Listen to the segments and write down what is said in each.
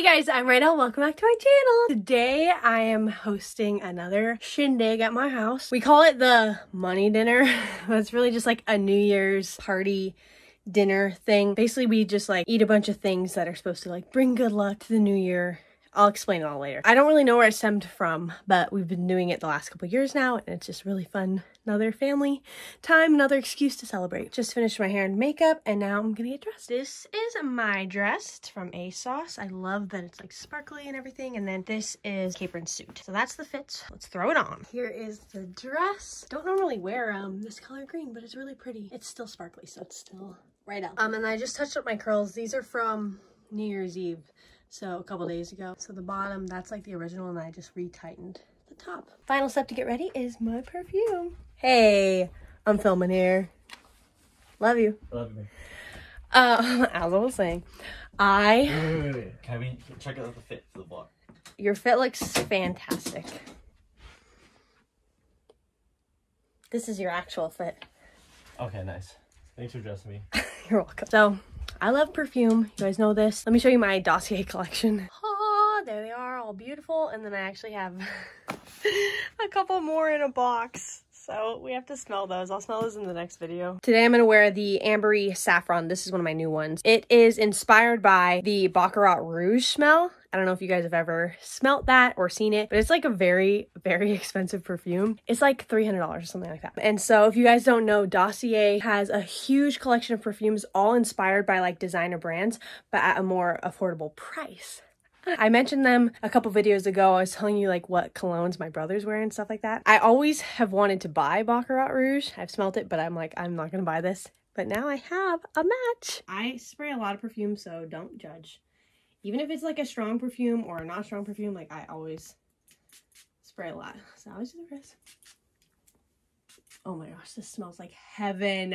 Hey guys, I'm RYDEL. Welcome back to my channel. Today I am hosting another shindig at my house. We call it the money dinner. It's really just like a New Year's party dinner thing. Basically, we just like eat a bunch of things that are supposed to like bring good luck to the new year. I'll explain it all later. I don't really know where it stemmed from, but we've been doing it the last couple years now, and it's just really fun. Another family time, another excuse to celebrate. Just finished my hair and makeup, and now I'm gonna get dressed. This is my dress from ASOS. I love that it's like sparkly and everything, and then this is apron suit. So that's the fit. Let's throw it on. Here is the dress. Don't normally wear this color green, but it's really pretty. It's still sparkly, so it's still right up. And I just touched up my curls. These are from New Year's Eve, so a couple days ago. So the bottom, that's like the original, and I just retightened the top. Final step to get ready is my perfume. Hey, I'm filming here. Love you. Love you. As I was saying, Wait. Can we check out the fit for the vlog? Your fit looks fantastic. This is your actual fit. Okay, nice. Thanks for dressing me. You're welcome. So, I love perfume. You guys know this. Let me show you my Dossier collection. Oh, there they are, all beautiful. And then I actually have a couple more in a box. So we have to smell those. I'll smell those in the next video. Today I'm gonna wear the Ambery Saffron. This is one of my new ones. It is inspired by the Baccarat Rouge smell. I don't know if you guys have ever smelt that or seen it, but it's like a very, very expensive perfume. It's like $300 or something like that. And so if you guys don't know, Dossier has a huge collection of perfumes, all inspired by like designer brands, but at a more affordable price. I mentioned them a couple videos ago. I was telling you like what colognes my brothers wear and stuff like that. I always have wanted to buy Baccarat Rouge. I've smelt it, but I'm like, I'm not gonna buy this. But now I have a match. I spray a lot of perfume, so don't judge. Even if it's like a strong perfume or a not strong perfume, like I always spray a lot. So I always do this. Oh my gosh, this smells like heaven.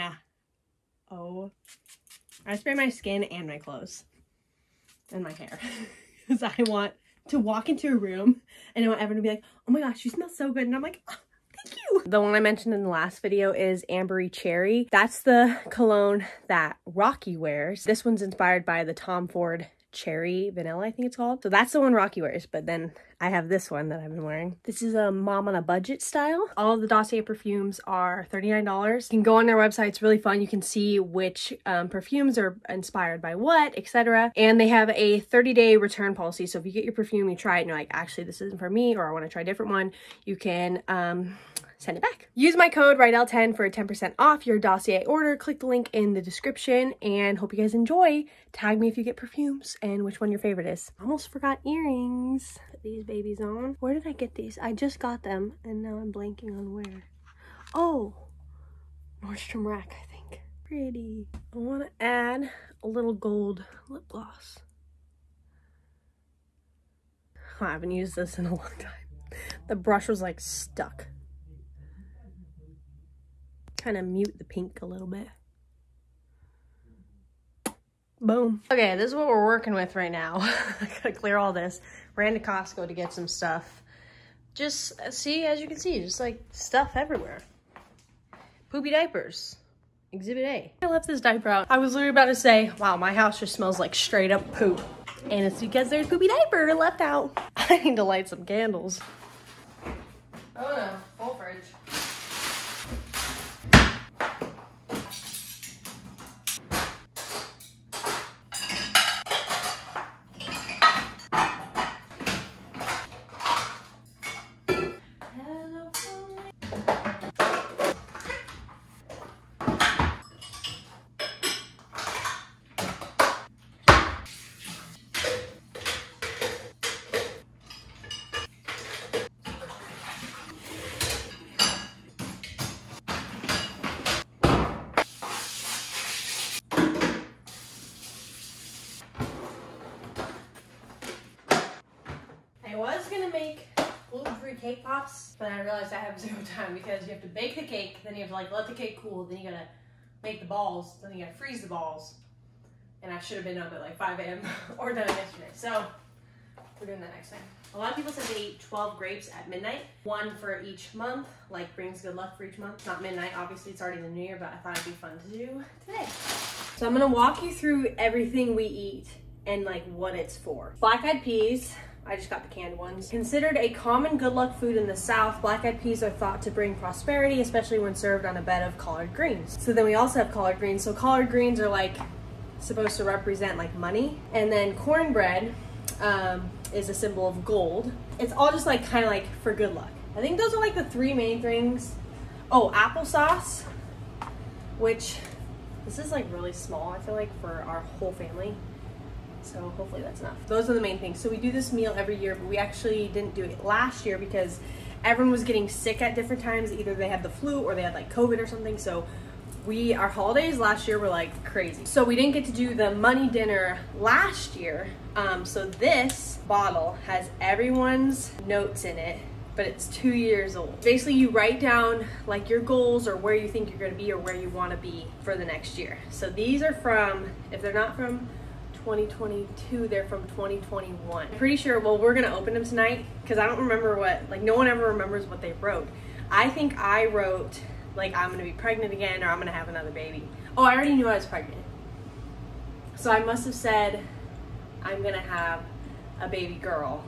Oh, I spray my skin and my clothes and my hair. Because I want to walk into a room and I want everyone to be like, oh my gosh, you smell so good. And I'm like, oh, thank you. The one I mentioned in the last video is Ambery Cherry. That's the cologne that Rocky wears. This one's inspired by the Tom Ford Cherry Vanilla, I think it's called. So that's the one Rocky wears, but then I have this one that I've been wearing. This is a mom on a budget style. All of the Dossier perfumes are $39. You can go on their website. It's really fun. You can see which perfumes are inspired by what, etc. And they have a 30-day return policy. So if you get your perfume, you try it, and you're like, actually, this isn't for me, or I want to try a different one, you can send it back. Use my code RYDEL10 for 10% off your Dossier order. Click the link in the description, and hope you guys enjoy. Tag me if you get perfumes and which one your favorite is. Almost forgot earrings. Put these babies on. Where did I get these? I just got them, and now I'm blanking on where. Oh, Nordstrom Rack, I think. Pretty. I want to add a little gold lip gloss. Oh, I haven't used this in a long time. The brush was like stuck. Kind of mute the pink a little bit. Boom. Okay, this is what we're working with right now. I gotta clear all this. Ran to Costco to get some stuff. Just see, as you can see, just like stuff everywhere. Poopy diapers. Exhibit A. I left this diaper out. I was literally about to say, wow, my house just smells like straight up poop. And it's because there's poopy diaper left out. I need to light some candles. Oh no, full fridge. Cake pops, but I realized I have zero time because you have to bake the cake, then you have to like let the cake cool, then you gotta make the balls, then you gotta freeze the balls, and I should have been up at like 5 a.m. or done it yesterday, so we're doing that next time. A lot of people said they eat 12 grapes at midnight, one for each month, like brings good luck for each month. It's not midnight, obviously it's already the new year, but I thought it'd be fun to do today. So I'm gonna walk you through everything we eat and like what it's for. Black-eyed peas, I just got the canned ones. Considered a common good luck food in the South, black-eyed peas are thought to bring prosperity, especially when served on a bed of collard greens. So then we also have collard greens. So collard greens are like supposed to represent like money. And then cornbread is a symbol of gold. It's all just like kind of like for good luck. I think those are like the three main things. Oh, applesauce, which this is like really small, I feel like, for our whole family. So hopefully that's enough. Those are the main things. So we do this meal every year, but we actually didn't do it last year because everyone was getting sick at different times. Either they had the flu or they had like COVID or something. So our holidays last year were like crazy. So we didn't get to do the money dinner last year. So this bottle has everyone's notes in it, but it's 2 years old. Basically, you write down like your goals or where you think you're gonna be or where you wanna be for the next year. So these are from, if they're not from 2022, they're from 2021. I'm pretty sure, well, we're gonna open them tonight because I don't remember what, like no one ever remembers what they wrote. I think I wrote like I'm gonna be pregnant again or I'm gonna have another baby. Oh, I already knew I was pregnant. So I must have said I'm gonna have a baby girl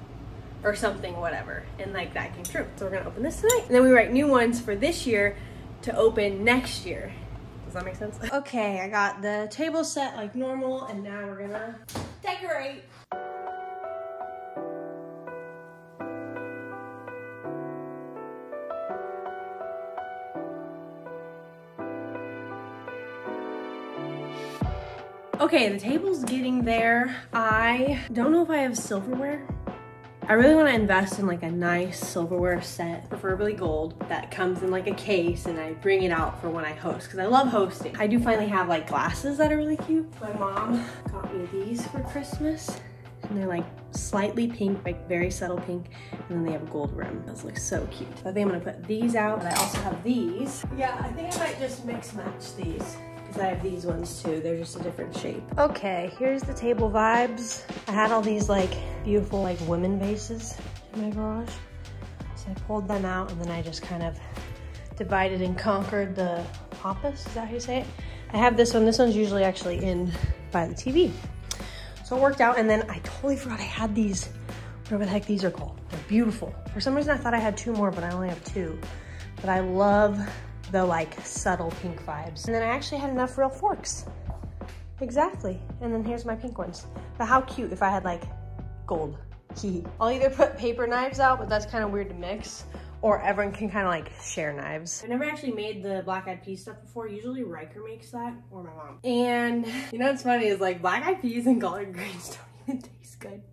or something, whatever. And like that came true. So we're gonna open this tonight. And then we write new ones for this year to open next year. Does that make sense? Okay, I got the table set like normal and now we're gonna decorate. Okay, the table's getting there. I don't know if I have silverware. I really want to invest in like a nice silverware set, preferably gold, that comes in like a case and I bring it out for when I host because I love hosting. I do finally have like glasses that are really cute. My mom got me these for Christmas and they're like slightly pink, like very subtle pink, and then they have a gold rim. Those look so cute. I think I'm gonna put these out, and I also have these. Yeah, I think I might just mix match these. I have these ones too. They're just a different shape. Okay, here's the table vibes. I had all these like beautiful like women vases in my garage. So I pulled them out and then I just kind of divided and conquered the pappus. Is that how you say it? I have this one. This one's usually actually in by the TV. So it worked out, and then I totally forgot I had these, whatever the heck these are called. They're beautiful. For some reason I thought I had two more, but I only have two. But I love the like subtle pink vibes. And then I actually had enough real forks. Exactly. And then here's my pink ones. But how cute if I had like gold. I'll either put paper knives out, but that's kind of weird to mix, or everyone can kind of like share knives. I never actually made the black-eyed peas stuff before. Usually Riker makes that, or my mom. And you know what's funny is like black-eyed peas and collard greens don't even taste good.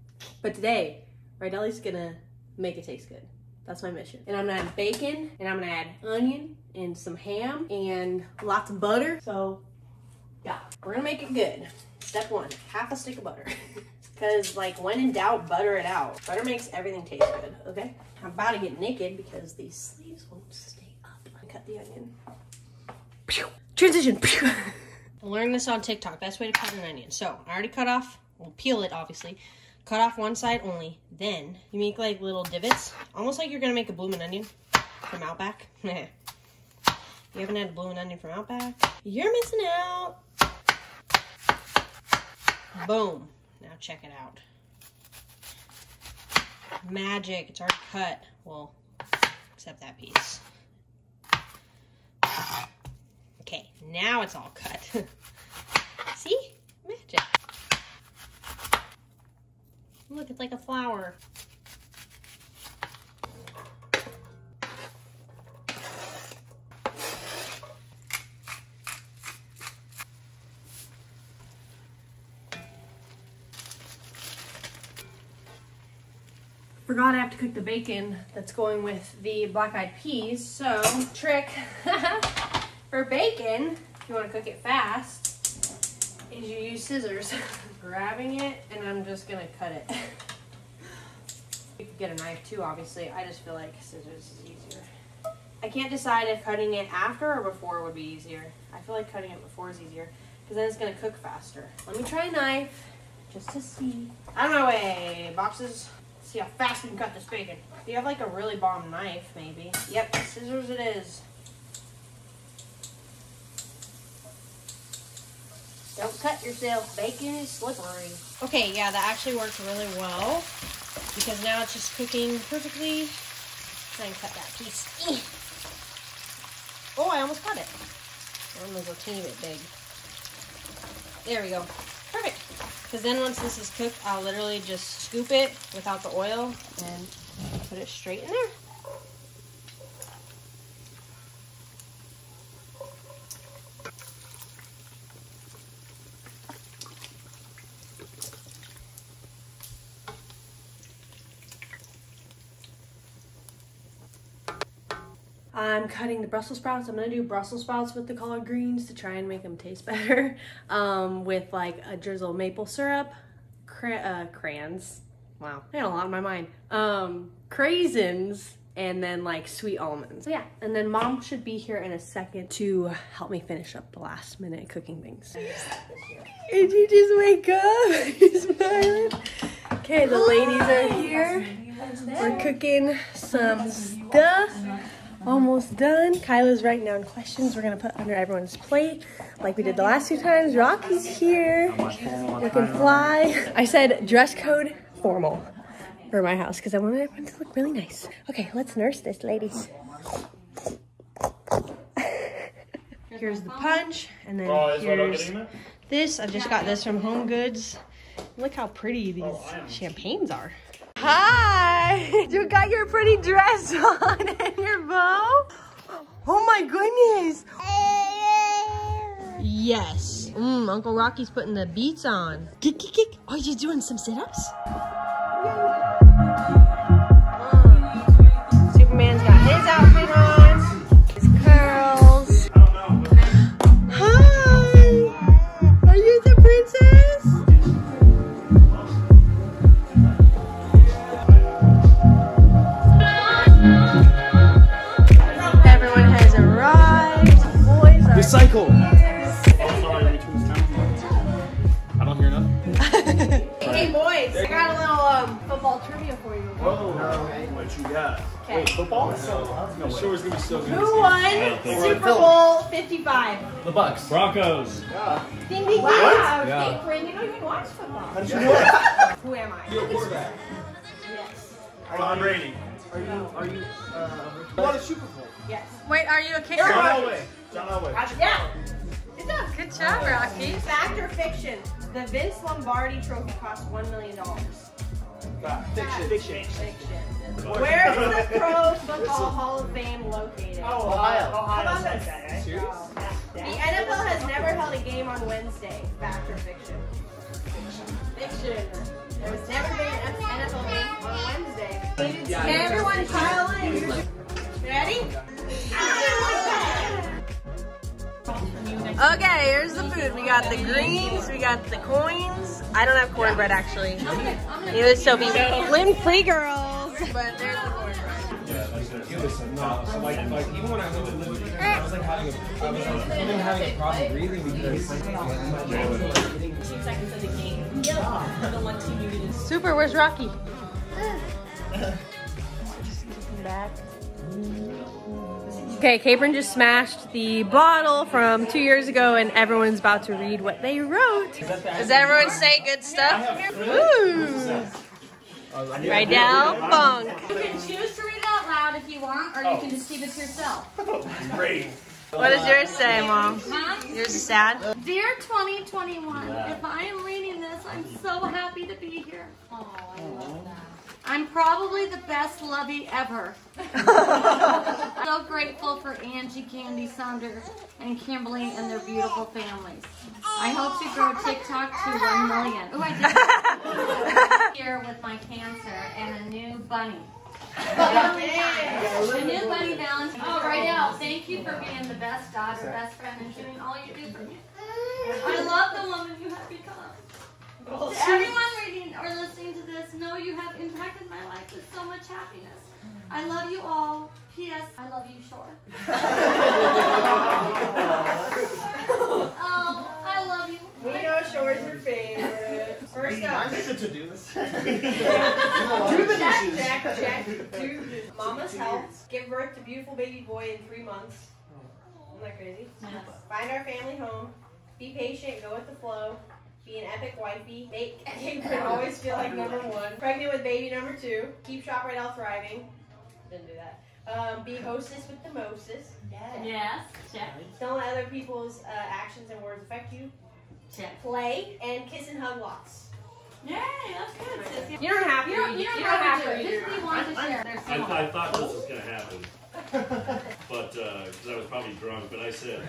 But today, Rydel's gonna make it taste good. That's my mission. And I'm gonna add bacon, and I'm gonna add onion, and some ham, and lots of butter. So yeah, we're gonna make it good. Step one, half a stick of butter. Cause like when in doubt, butter it out. Butter makes everything taste good, okay? I'm about to get naked because these sleeves won't stay up. Cut the onion. Pew. Transition, pew. I learned this on TikTok, best way to cut an onion. So I already cut off, we'll peel it obviously. Cut off one side only, then you make like little divots, almost like you're gonna make a bloomin' onion from Outback. You haven't had a bloomin' onion from Outback? You're missing out. Boom. Now check it out. Magic, it's already cut. Well, except that piece. Okay, now it's all cut. See? Magic. Look, it's like a flower. Forgot I have to cook the bacon that's going with the black-eyed peas. So, trick for bacon, if you want to cook it fast, is you use scissors. Grabbing it, and I'm just gonna cut it. You could get a knife too, obviously. I just feel like scissors is easier. I can't decide if cutting it after or before would be easier. I feel like cutting it before is easier because then it's gonna cook faster. Let me try a knife just to see. Out of my way, boxes. Let's see how fast we can cut this bacon. Do you have like a really bomb knife, maybe? Yep, scissors it is. Don't cut yourself. Bacon is slippery. Okay, yeah, that actually works really well because now it's just cooking perfectly. Try and cut that piece. Oh, I almost cut it. I'm going to go teeny bit big. There we go. Perfect. Because then once this is cooked, I'll literally just scoop it without the oil and put it straight in there. I'm cutting the Brussels sprouts. I'm gonna do Brussels sprouts with the collard greens to try and make them taste better, with like a drizzle of maple syrup, crayons. Wow, I had a lot in my mind. Craisins, and then like sweet almonds. So yeah, and then Mom should be here in a second to help me finish up the last minute cooking things. Did you just wake up? You smiling? Okay, the ladies are here. We're cooking some stuff. Almost done. Kyla's writing down questions we're gonna put under everyone's plate, like we did the last few times. Rocky's here, looking fly. I said dress code formal for my house because I wanted everyone to look really nice. Okay, let's nurse this, ladies. Here's the punch, and then here's this. I just got this from Home Goods. Look how pretty these champagnes are. Hi! You got your pretty dress on and your bow? Oh my goodness! Yes. Uncle Rocky's putting the beats on. Kick, kick, kick. Are you doing some sit-ups? Superman's got his outfit on. His curls. Hi! Are you the princess? Recycle! I don't hear nothing. Hey boys, I got a little football trivia for you. Whoa, what you got? Okay. Wait, football? No, I'm sure it's gonna be so good. Who won Super Bowl 55? The Bucks. Broncos. Yeah. Ding, ding, ding. Wow, yeah. Hey, Bryn, you don't even watch football. How did you know that? Who am I? You're a quarterback. Yes. Tom Brady. You won a Super Bowl? Yes. Wait, are you a kicker? John Elway. Yeah. Good job. Good job, Rocky. Fact or fiction? The Vince Lombardi trophy cost $1 million. Fiction. Where is the Pro Football Hall of Fame located? Oh, Ohio. How about that? Serious? The NFL has never held a game on Wednesday. Fact or fiction? Fiction. There was never been an NFL game on Wednesday. Yeah, everyone pile in. Ready? Okay, here's the food. We got the greens, we got the coins. I don't have cornbread actually. Neither is Sophie. Lynn free girls. But there's the cornbread. Yeah, like even when I lived in Liberty, I was like having a problem breathing because 2 seconds of the game. The one team you needed. Super, where's Rocky? Just kicking back. Okay, Capron just smashed the bottle from 2 years ago and everyone's about to read what they wrote. Does everyone say good stuff? Ooh. RYDEL Funk. You can choose to read it out loud if you want, or you can just keep it to yourself. Great. What does yours say, Mom? Yours is sad. Dear 2021, if I am reading this, I'm so happy to be here. Oh, I love that. I'm probably the best lovey ever. So grateful for Angie, Candy, Saunders, and Kimberly and their beautiful families. I hope to grow TikTok to 1 million. Oh, I did. Here with my cancer and a new bunny. A new bunny balance. Oh, RYDEL, thank you for being the best daughter, best friend, and doing all you do for me. I love the woman you have become. To everyone reading or listening to this, know you have impacted my life with so much happiness. I love you all. P.S. I love you, Shore. I love you. We know Shore's your favorite. First up. I'm such a to-do list. Check. Do Mama's health. Give birth to beautiful baby boy in 3 months. Isn't that crazy? Yes. Find our family home. Be patient, go with the flow, be an epic wifey, make you can always feel like number one, pregnant with baby number two, keep Shop RYDEL thriving, didn't do that, be hostess with the mostess, yes, check, don't let other people's actions and words affect you, check, play, and kiss and hug lots. Yay, that's good. You don't have to. You don't have to. Disney wants to share. I thought this was going to happen, but because I was probably drunk, but I said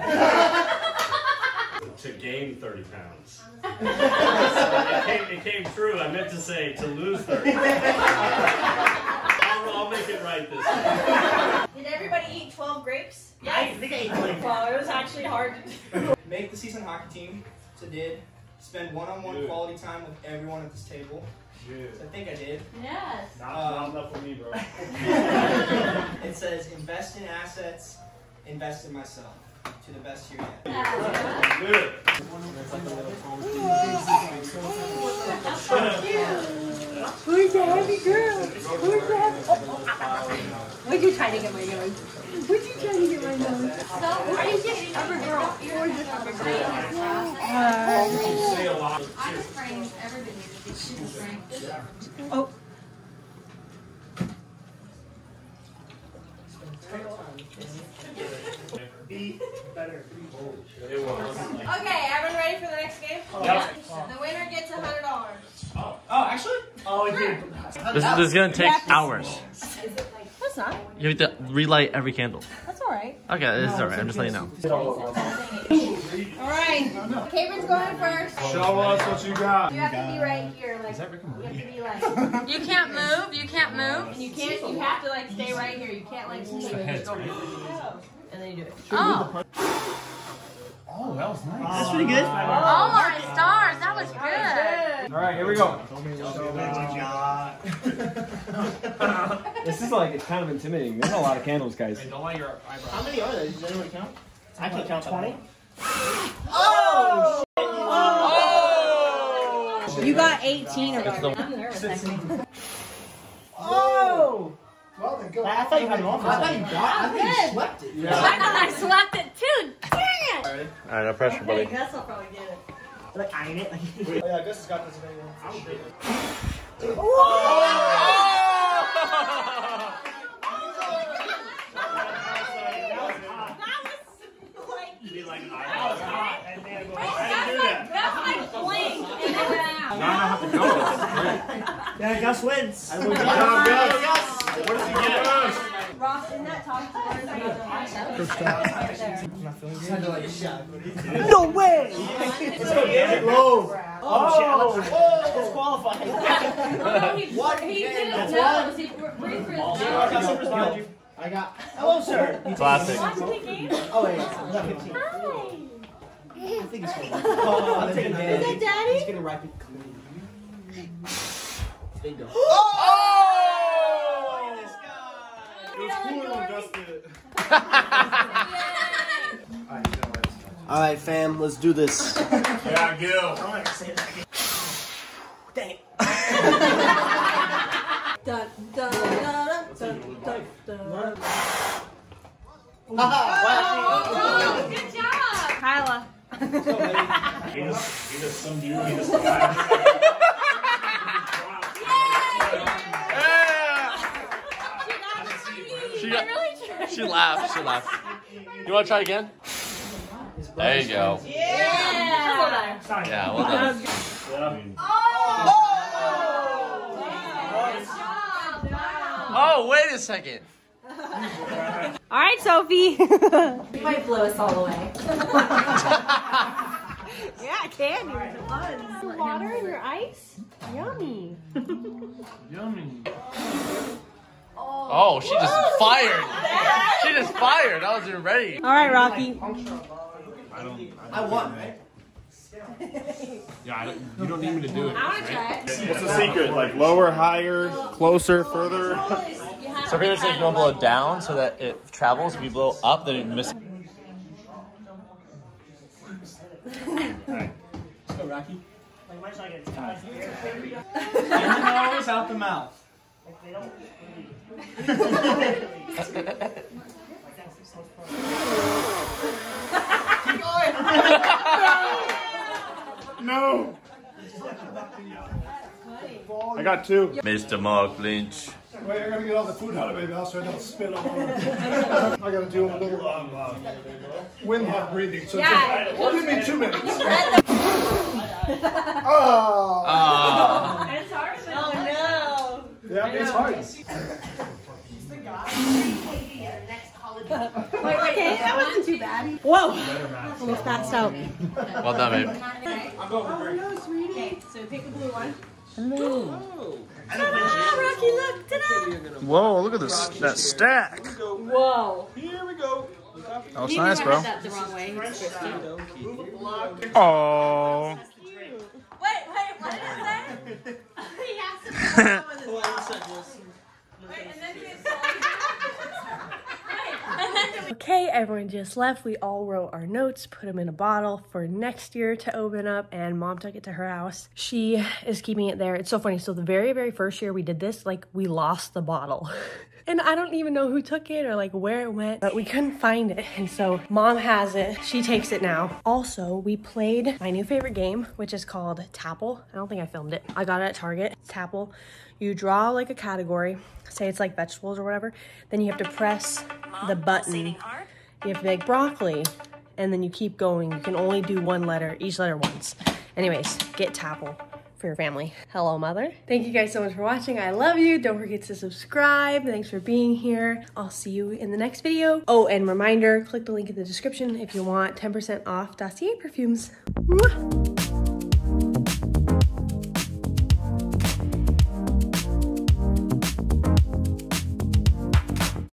to gain 30 pounds. it came true. I meant to say to lose 30. I'll make it right this time. Did everybody eat 12 grapes? Yeah, I think I ate 12. Wow, it was actually hard to do. Make the season hockey team. So did. Spend one-on-one quality time with everyone at this table. Dude. So I think I did. Yes. Not enough for me, bro. It says, invest in assets, invest in myself. To the best here yet. Yeah. Good. Who's the happy girl? Who's the happy girl? Would you try to get my nose? Would you try to get my nose? Are you getting upper girl? Gorgeous upper girl. I just framed everybody. She was framed. Oh. Be better. It was. Okay, everyone ready for the next game? Yeah. The winner gets $100. Oh, actually? Oh, yeah. This is gonna take hours. That's not. You have to relight every candle. That's alright. Okay, it's alright. I'm just letting you know. Alright. Caitlin's going first. Show us what you got. You have to be right here. Like, you have to be like. You can't move. You can't move. You can't. You have to like stay right here. You can't like move. And then you do it. Oh. Oh, that was nice. That's pretty good. Oh my stars, that was good. All right, here we go. This is like, it's kind of intimidating. There's a lot of candles, guys. Hey, don't let your eyebrows. How many are there? Does anyone count? I can count 20. Oh! Oh! You got 18 of them. I'm nervous, actually. Oh! Well, then go. I thought you had one. I thought you got it. I slept it. Yeah. I thought I slept it too. Dang it! Alright, no pressure, buddy. I guess I'll probably get it. Like, iron it. Like, oh, yeah, I guess it's got this thing. I don't get it. Oh! Oh! That was like. You'd be like, I was hot. And then go, that's like bling. And then went out. Now I don't have to go. Yeah, Gus wins. I will Gus. What does he get? Ross, isn't that Tom Ford? No way! Oh, disqualified. What? I got. Hello, sir. Classic. Oh, yeah. I think it's going to be. Is that daddy? He's going to wrap it clean. Bingo. Alright, fam, let's do this. Yeah, Gil. Dang it. Dun, dun, dun, dun, dun, dun. Oh, wow. Good job. Kyla. He does some beauty. She laughed. You want to try again? There you go. Yeah. Yeah. Well done. Oh! Oh! Wow. Oh! Wait a second. All right, Sophie. You might blow us all away. Yeah, I can. Right. Water in your ice. Yummy. Yummy. Oh, she just fired. She just fired. I wasn't ready. All right, Rocky. I won, right? Yeah, you don't need me to do it. I want to try it. What's the secret? Like lower, higher, closer, further? So here it says don't blow it down so that it travels. If you blow up, then it misses. Let's go, Rocky. Always out the mouth. Like they don't keep going. No! I got two. Mr. Mark Lynch. Wait, I gotta get all the food out of it, else I don't spill all over. I gotta do a little wind hot breathing. So yeah, it's like, give me 2 minutes. Oh! It's hard. Oh no! Yeah, it's hard. She's the guy. Okay, that wasn't too bad. Whoa! Almost passed out. Well done, babe. Oh no, sweetie. Okay, so pick the blue one. Hello. Oh. Rocky, look! Ta-da! Whoa, look at this, that stack! Whoa! Here we go! Oh, it's nice, bro. Oh! Wait, what did it say? He has to do something. Okay, everyone just left. We all wrote our notes, put them in a bottle for next year to open up, and Mom took it to her house. She is keeping it there. It's so funny. So the very, very first year we did this, like, we lost the bottle. And I don't even know who took it or like where it went, but we couldn't find it. And so Mom has it. She takes it now. Also, we played my new favorite game, which is called Tapple. I don't think I filmed it. I got it at Target. It's Tapple. You draw like a category, say it's like vegetables or whatever. Then you have to press the button. You have to make broccoli. And then you keep going. You can only do one letter, each letter once. Anyways, get Tapple for your family. Hello, Mother. Thank you guys so much for watching. I love you. Don't forget to subscribe. Thanks for being here. I'll see you in the next video. Oh, and reminder, click the link in the description if you want 10% off Dossier perfumes. Mwah!